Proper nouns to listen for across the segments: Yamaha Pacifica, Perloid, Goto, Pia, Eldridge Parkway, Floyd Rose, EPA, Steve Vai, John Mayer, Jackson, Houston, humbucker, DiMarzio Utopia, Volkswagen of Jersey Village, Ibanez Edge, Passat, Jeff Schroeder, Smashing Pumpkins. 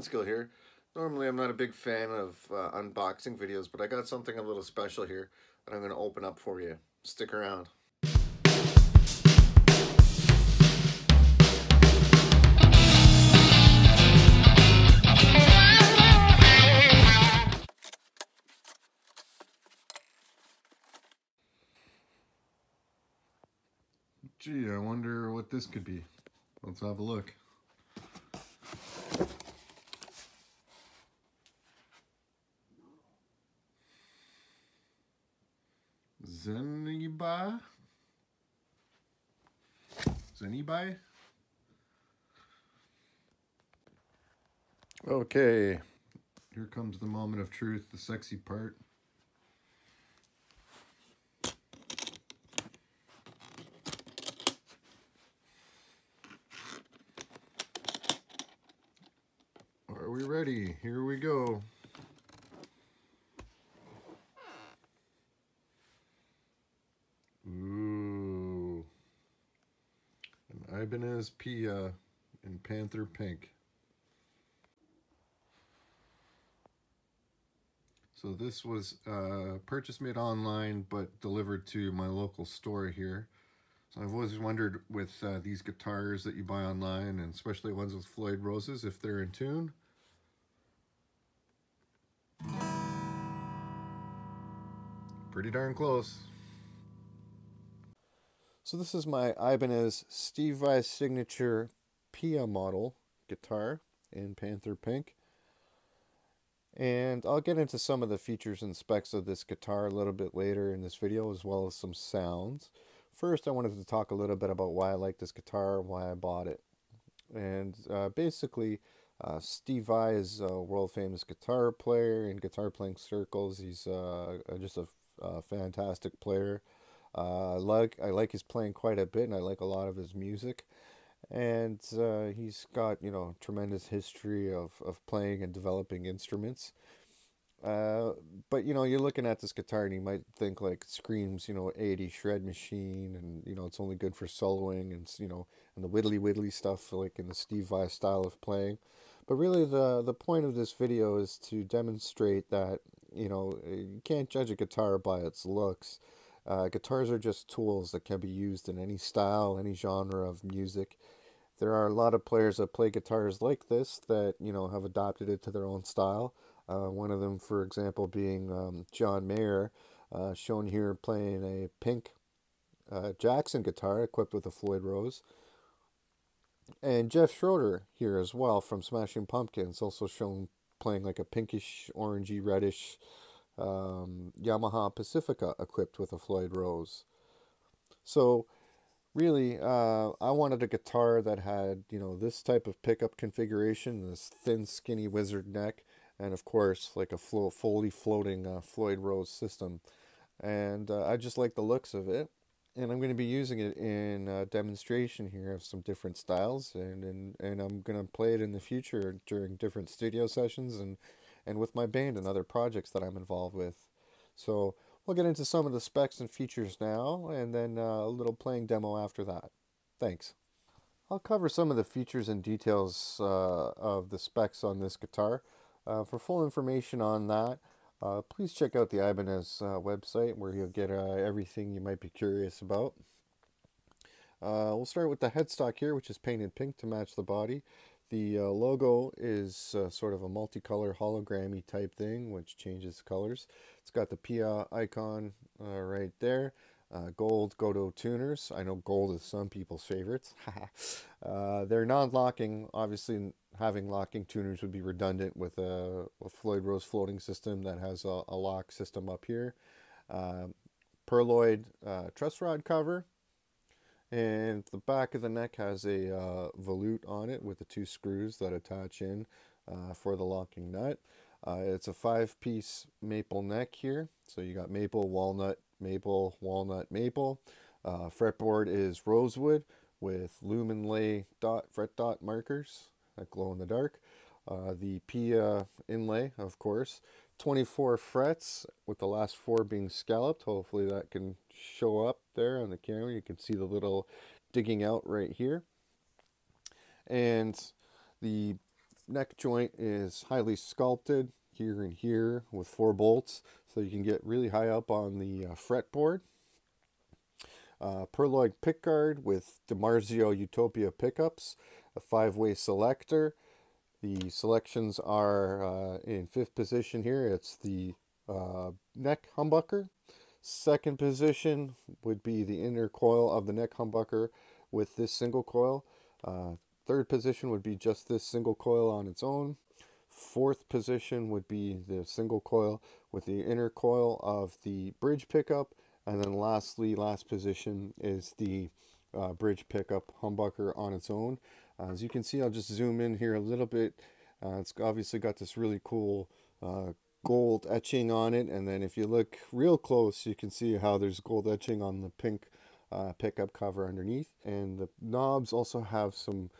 sound skill here. Normally I'm not a big fan of unboxing videos, but I got something a little special here that I'm going to open up for you. Stick around. Gee, I wonder what this could be. Let's have a look. Zenibai? Okay. Here comes the moment of truth, the sexy part. Are we ready? Here we go. Ooh. An Ibanez Pia in Panther Pink. So this was purchase made online but delivered to my local store here. So I've always wondered with these guitars that you buy online, and especially ones with Floyd Roses, if they're in tune. Pretty darn close. So this is my Ibanez Steve Vai signature Pia model guitar in Panther Pink. And I'll get into some of the features and specs of this guitar a little bit later in this video, as well as some sounds. First, I wanted to talk a little bit about why I like this guitar and why I bought it. And basically, Steve Vai is a world-famous guitar player in guitar playing circles. He's just a fantastic player. I like his playing quite a bit, and I like a lot of his music. And he's got, you know, tremendous history of playing and developing instruments. But, you know, you're looking at this guitar and you might think, like, screams, you know, 80 shred machine, and, you know, it's only good for soloing, and, you know, and the whittly stuff, like in the Steve Vai style of playing. But really the point of this video is to demonstrate that, you know, you can't judge a guitar by its looks. Guitars are just tools that can be used in any style, any genre of music. There are a lot of players that play guitars like this that, you know, have adopted it to their own style. One of them, for example, being John Mayer, shown here playing a pink Jackson guitar equipped with a Floyd Rose. And Jeff Schroeder here as well from Smashing Pumpkins, also shown playing like a pinkish, orangey, reddish Yamaha Pacifica equipped with a Floyd Rose. So really, I wanted a guitar that had, you know, this type of pickup configuration, this thin, skinny wizard neck, and of course, like a fully floating Floyd Rose system. And I just like the looks of it. And I'm going to be using it in a demonstration here of some different styles, and I'm going to play it in the future during different studio sessions and with my band and other projects that I'm involved with. So we'll get into some of the specs and features now, and then a little playing demo after that. Thanks. I'll cover some of the features and details of the specs on this guitar. For full information on that, please check out the Ibanez website, where you'll get everything you might be curious about. We'll start with the headstock here, which is painted pink to match the body. The logo is sort of a multicolor hologrammy type thing, which changes colors. It's got the Pia icon right there. Gold Goto tuners. I know gold is some people's favorites. They're non-locking. Obviously, having locking tuners would be redundant with a Floyd Rose floating system that has a lock system up here. Perloid truss rod cover. And the back of the neck has a volute on it with the two screws that attach in for the locking nut. It's a 5-piece maple neck here. So you got maple, walnut, maple, walnut, maple. Fretboard is rosewood with lumen lay dot fret dot markers that glow in the dark. The Pia inlay, of course. 24 frets, with the last 4 being scalloped. Hopefully that can show up there on the camera. You can see the little digging out right here. And the neck joint is highly sculpted here and here with 4 bolts, so you can get really high up on the fretboard. Perloid pickguard with DiMarzio Utopia pickups, a 5-way selector. The selections are in 5th position here, it's the neck humbucker. 2nd position would be the inner coil of the neck humbucker with this single coil. 3rd position would be just this single coil on its own. 4th position would be the single coil with the inner coil of the bridge pickup. And then lastly, last position is the bridge pickup humbucker on its own. As you can see, I'll just zoom in here a little bit. It's obviously got this really cool gold etching on it. And then if you look real close, you can see how there's gold etching on the pink pickup cover underneath. And the knobs also have some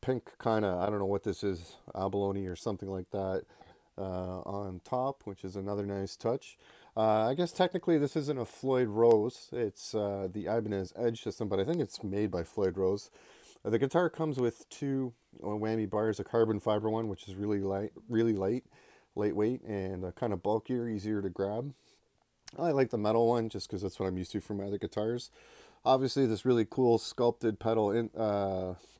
pink kind of, I don't know what this is, abalone or something like that on top, which is another nice touch. I guess technically this isn't a Floyd Rose, it's the Ibanez Edge system, but I think it's made by Floyd Rose. The guitar comes with 2 whammy bars, a carbon fiber one, which is really lightweight and kind of bulkier, easier to grab. I like the metal one just because that's what I'm used to from my other guitars. Obviously this really cool sculpted pedal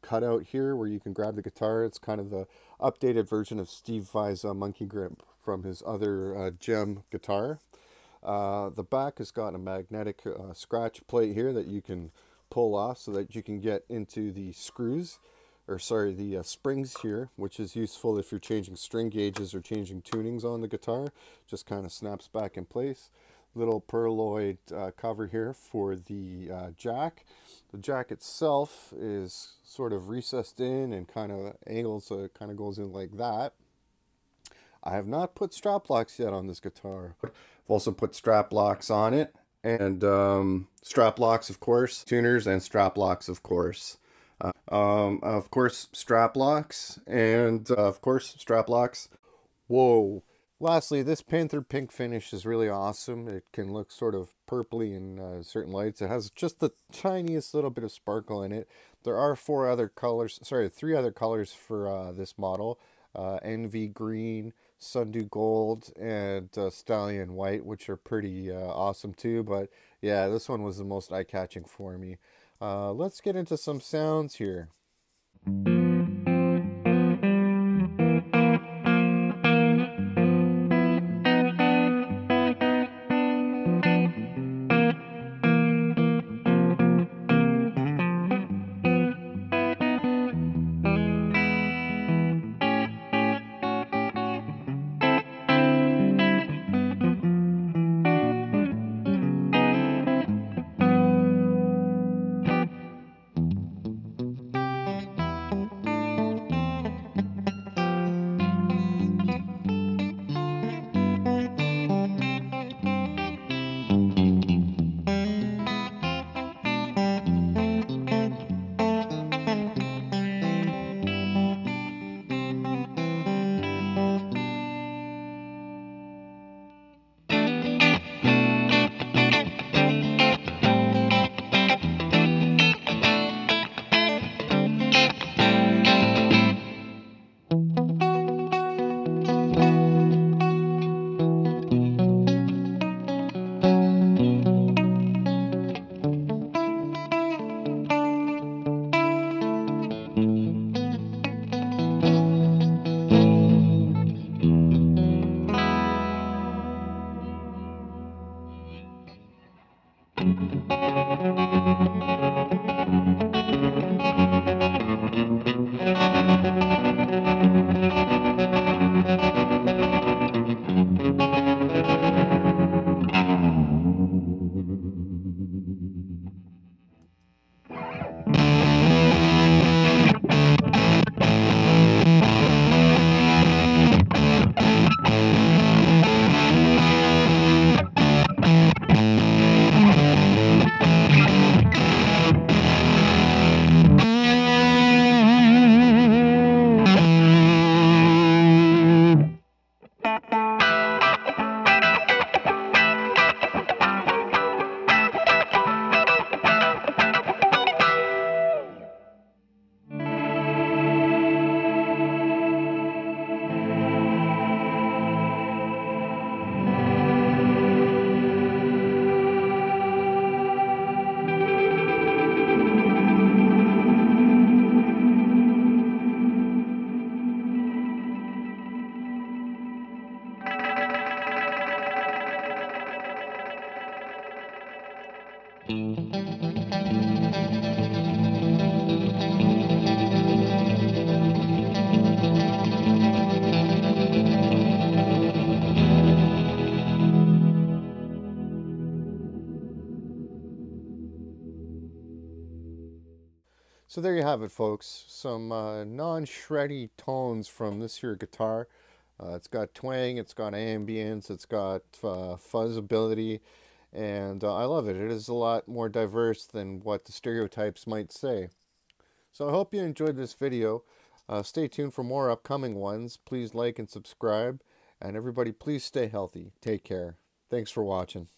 cutout here where you can grab the guitar. It's kind of the updated version of Steve Vai's monkey grip from his other gem guitar. The back has got a magnetic scratch plate here that you can pull off so that you can get into the screws, or sorry, the springs here, which is useful if you're changing string gauges or changing tunings on the guitar. Just kind of snaps back in place. Little perloid cover here for the jack. The jack itself is sort of recessed in and kind of angled, so it kind of goes in like that. I have not put strap locks yet on this guitar. I've also put strap locks on it, and strap locks, of course, tuners and strap locks, of course. Of course, strap locks, and of course, strap locks. Whoa. Lastly, this panther pink finish is really awesome. It can look sort of purpley in certain lights. It has just the tiniest little bit of sparkle in it. There are 3 other colors for this model. Envy green, sundew gold, and stallion white, which are pretty awesome too. But yeah, this one was the most eye-catching for me. Let's get into some sounds here. So there you have it, folks. Some non-shreddy tones from this here guitar. It's got twang, it's got ambience, it's got fuzzability, and I love it. It is a lot more diverse than what the stereotypes might say. So I hope you enjoyed this video. Stay tuned for more upcoming ones. Please like and subscribe, and everybody please stay healthy. Take care. Thanks for watching.